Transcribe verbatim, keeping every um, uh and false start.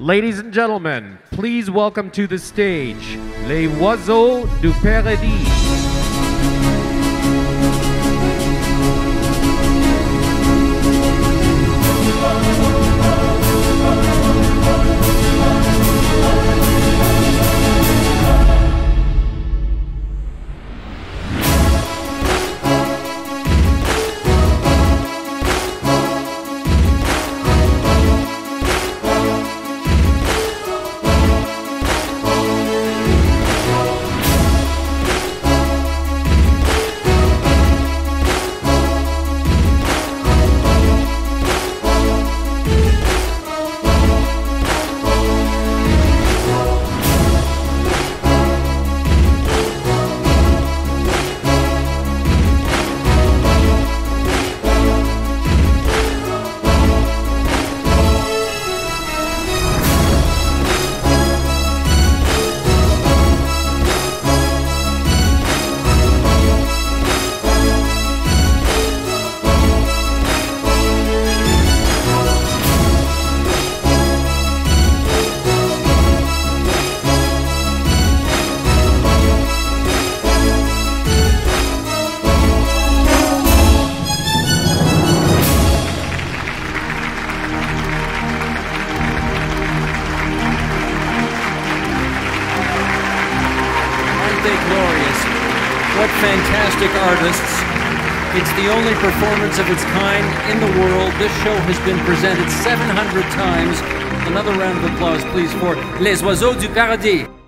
Ladies and gentlemen, please welcome to the stage, Les Oiseaux du Paradis. Glorious. What fantastic artists. It's the only performance of its kind in the world. This show has been presented seven hundred times. Another round of applause, please, for Les Oiseaux du Paradis.